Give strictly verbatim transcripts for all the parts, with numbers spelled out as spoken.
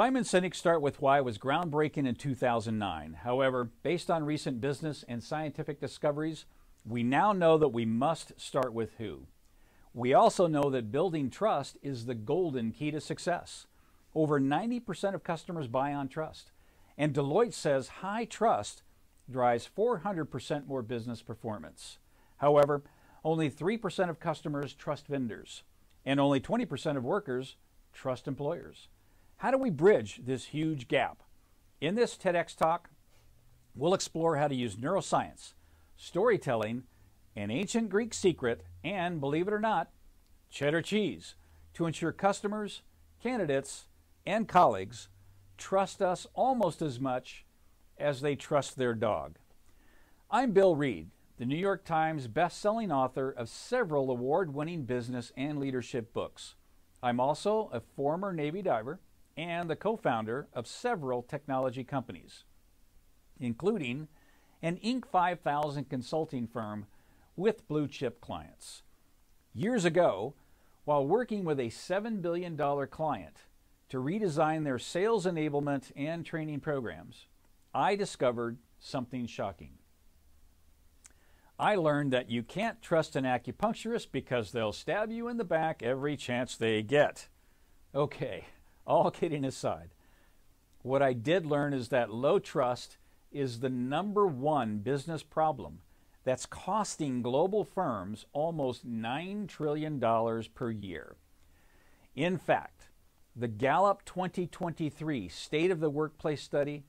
Simon Sinek's Start With Why was groundbreaking in two thousand nine. However, based on recent business and scientific discoveries, we now know that we must start with who. We also know that building trust is the golden key to success. Over ninety percent of customers buy on trust. And Deloitte says high trust drives four hundred percent more business performance. However, only three percent of customers trust vendors, and only twenty percent of workers trust employers. How do we bridge this huge gap? In this TEDx talk, we'll explore how to use neuroscience, storytelling, an ancient Greek secret, and, believe it or not, cheddar cheese to ensure customers, candidates, and colleagues trust us almost as much as they trust their dog. I'm Bill Reed, the New York Times best-selling author of several award-winning business and leadership books. I'm also a former Navy diver and the co-founder of several technology companies, including an Inc five thousand consulting firm with blue-chip clients. Years ago, while working with a seven billion dollar client to redesign their sales enablement and training programs, I discovered something shocking. I learned that you can't trust an acupuncturist because they'll stab you in the back every chance they get. Okay. All kidding aside, what I did learn is that low trust is the number one business problem that's costing global firms almost nine trillion dollars per year. In fact, the Gallup twenty twenty-three State of the Workplace study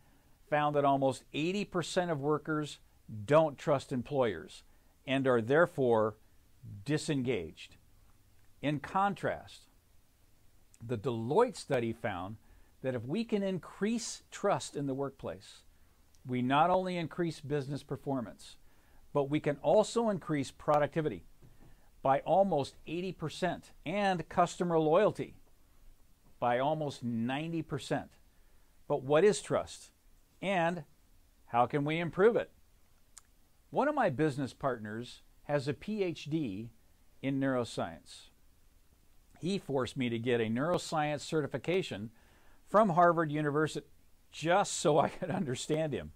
found that almost eighty percent of workers don't trust employers and are therefore disengaged. In contrast, the Deloitte study found that if we can increase trust in the workplace, we not only increase business performance, but we can also increase productivity by almost eighty percent and customer loyalty by almost ninety percent. But what is trust and how can we improve it? One of my business partners has a P H D in neuroscience. He forced me to get a neuroscience certification from Harvard University just so I could understand him.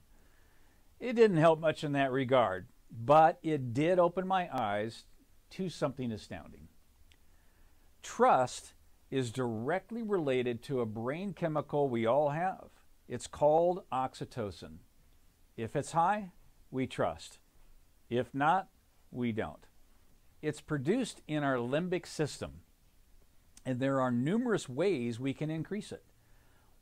It didn't help much in that regard, but it did open my eyes to something astounding. Trust is directly related to a brain chemical we all have. It's called oxytocin. If it's high, we trust. If not, we don't. It's produced in our limbic system, and there are numerous ways we can increase it.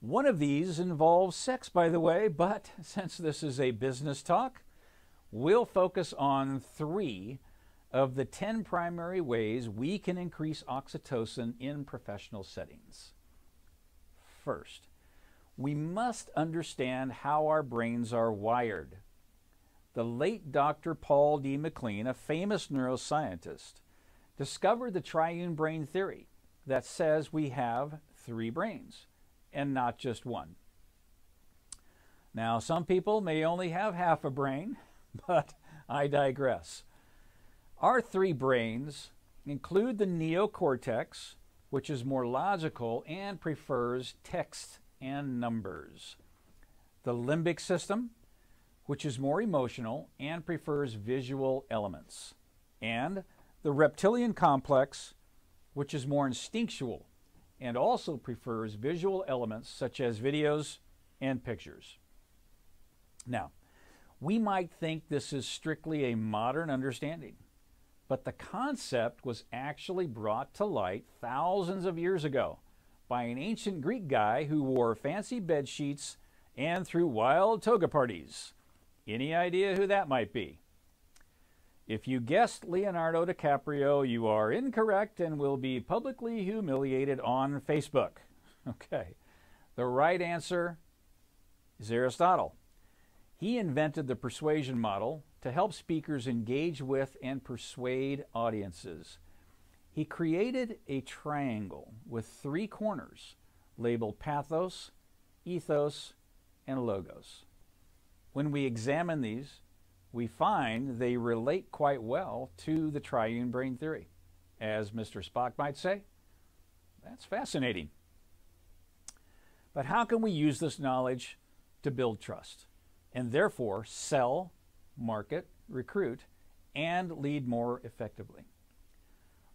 One of these involves sex, by the way, but since this is a business talk, we'll focus on three of the ten primary ways we can increase oxytocin in professional settings. First, we must understand how our brains are wired. The late Doctor Paul D. McLean, a famous neuroscientist, discovered the triune brain theory that says we have three brains and not just one. Now, some people may only have half a brain, but I digress. Our three brains include the neocortex, which is more logical and prefers text and numbers. The limbic system, which is more emotional and prefers visual elements. And the reptilian complex, which is more instinctual and also prefers visual elements such as videos and pictures. Now, we might think this is strictly a modern understanding, but the concept was actually brought to light thousands of years ago by an ancient Greek guy who wore fancy bed sheets and threw wild toga parties. Any idea who that might be? If you guessed Leonardo DiCaprio, you are incorrect and will be publicly humiliated on Facebook. Okay, the right answer is Aristotle. He invented the persuasion model to help speakers engage with and persuade audiences. He created a triangle with three corners labeled pathos, ethos, and logos. When we examine these, we find they relate quite well to the triune brain theory. As Mister Spock might say, that's fascinating. But how can we use this knowledge to build trust and therefore sell, market, recruit, and lead more effectively?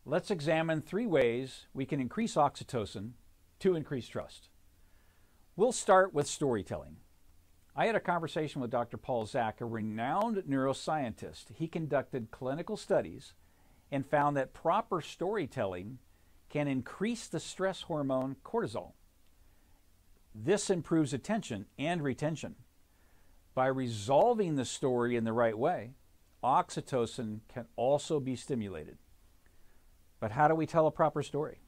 Let's examine three ways we can increase oxytocin to increase trust. We'll start with storytelling. I had a conversation with Doctor Paul Zak, a renowned neuroscientist. He conducted clinical studies and found that proper storytelling can increase the stress hormone cortisol. This improves attention and retention. By resolving the story in the right way, oxytocin can also be stimulated. But how do we tell a proper story?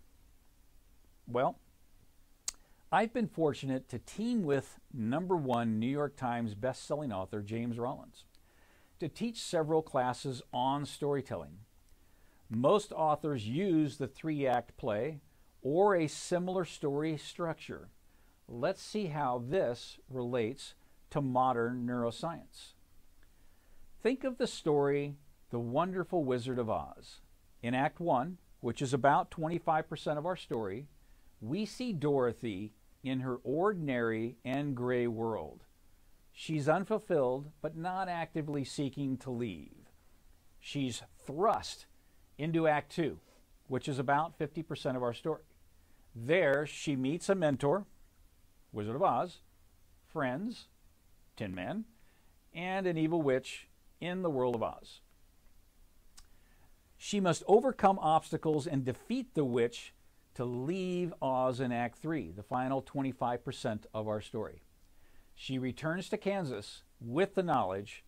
Well, I've been fortunate to team with number one New York Times best-selling author James Rollins to teach several classes on storytelling. Most authors use the three-act play or a similar story structure. Let's see how this relates to modern neuroscience. Think of the story The Wonderful Wizard of Oz. In Act one, which is about twenty-five percent of our story, we see Dorothy in her ordinary and gray world. She's unfulfilled but not actively seeking to leave. She's thrust into Act two, which is about fifty percent of our story. There she meets a mentor, Wizard of Oz, friends, Tin Man, and an evil witch in the world of Oz. She must overcome obstacles and defeat the witch to leave Oz in Act three, the final twenty-five percent of our story. She returns to Kansas with the knowledge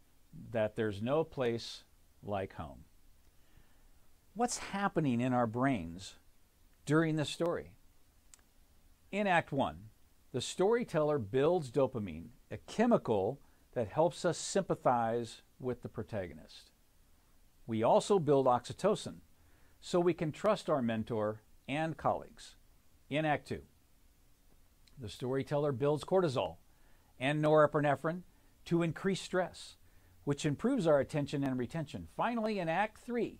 that there's no place like home. What's happening in our brains during this story? In Act one, the storyteller builds dopamine, a chemical that helps us sympathize with the protagonist. We also build oxytocin so we can trust our mentor and colleagues. In Act two, the storyteller builds cortisol and norepinephrine to increase stress, which improves our attention and retention. Finally, in Act three,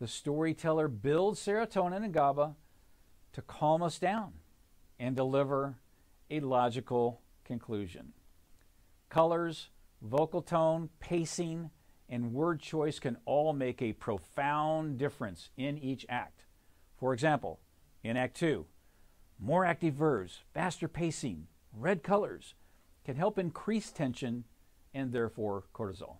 the storyteller builds serotonin and GABA to calm us down and deliver a logical conclusion. Colors, vocal tone, pacing, and word choice can all make a profound difference in each act. For example, in Act two, more active verbs, faster pacing, red colors can help increase tension and therefore cortisol.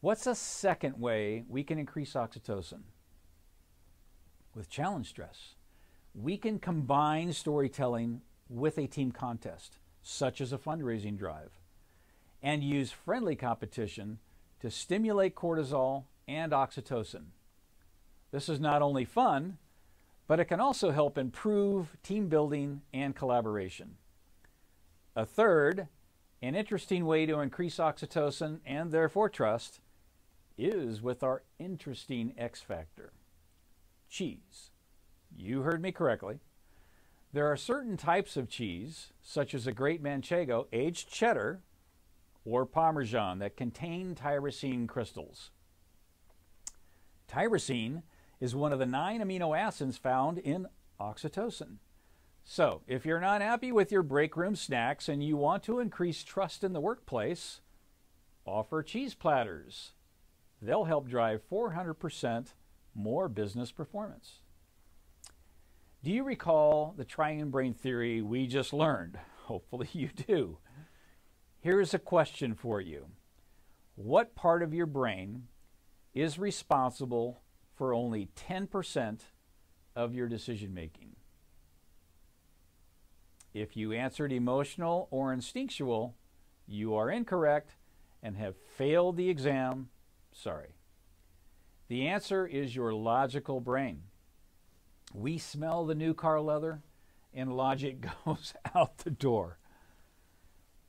What's a second way we can increase oxytocin? With challenge stress, we can combine storytelling with a team contest, such as a fundraising drive, and use friendly competition to stimulate cortisol and oxytocin. This is not only fun, but it can also help improve team building and collaboration. A third, an interesting way to increase oxytocin and therefore trust is with our interesting X factor, cheese. You heard me correctly. There are certain types of cheese, such as a great Manchego, aged cheddar, or Parmesan, that contain tyrosine crystals. Tyrosine is one of the nine amino acids found in oxytocin. So, if you're not happy with your break room snacks and you want to increase trust in the workplace, offer cheese platters. They'll help drive four hundred percent more business performance. Do you recall the triune brain theory we just learned? Hopefully you do. Here's a question for you. What part of your brain is responsible for only ten percent of your decision making? If you answered emotional or instinctual, you are incorrect and have failed the exam. Sorry. The answer is your logical brain. We smell the new car leather and logic goes out the door.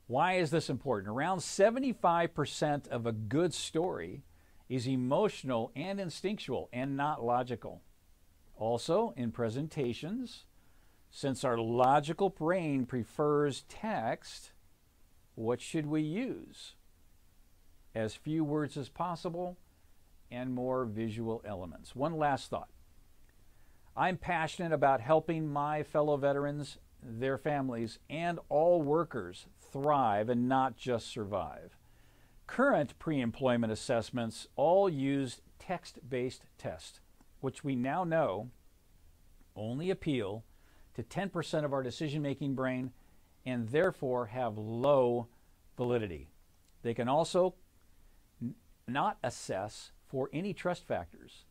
Why is this important? Around seventy-five percent of a good story is emotional and instinctual and not logical. Also, in presentations, since our logical brain prefers text, what should we use? As few words as possible and more visual elements. One last thought. I'm passionate about helping my fellow veterans their families, and all workers thrive and not just survive. Current pre-employment assessments all use text-based tests, which we now know only appeal to ten percent of our decision-making brain and therefore have low validity. They can also not assess for any trust factors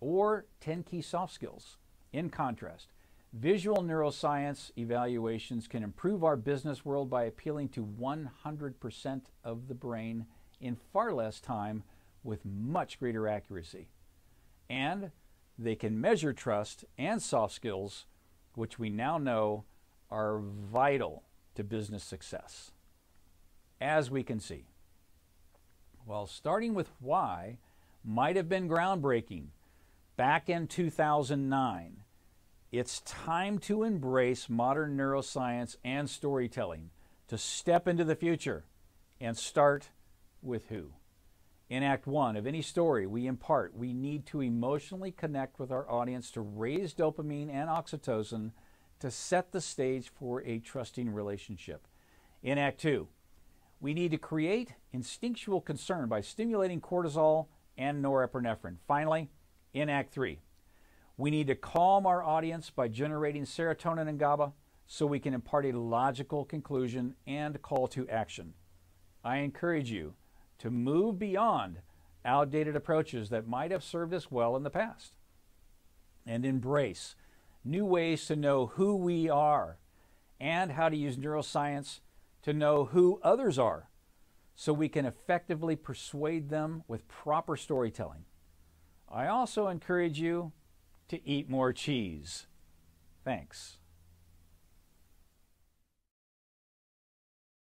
or ten key soft skills. In contrast, visual neuroscience evaluations can improve our business world by appealing to one hundred percent of the brain in far less time with much greater accuracy. And they can measure trust and soft skills, which we now know are vital to business success. As we can see, while Starting With Why might have been groundbreaking back in two thousand nine, it's time to embrace modern neuroscience and storytelling to step into the future and start with who. In Act one of any story we impart, we need to emotionally connect with our audience to raise dopamine and oxytocin to set the stage for a trusting relationship. In Act two, we need to create instinctual concern by stimulating cortisol and norepinephrine. Finally, in Act three, we need to calm our audience by generating serotonin and GABA so we can impart a logical conclusion and call to action. I encourage you to move beyond outdated approaches that might have served us well in the past and embrace new ways to know who we are and how to use neuroscience to know who others are so we can effectively persuade them with proper storytelling. I also encourage you to eat more cheese. Thanks.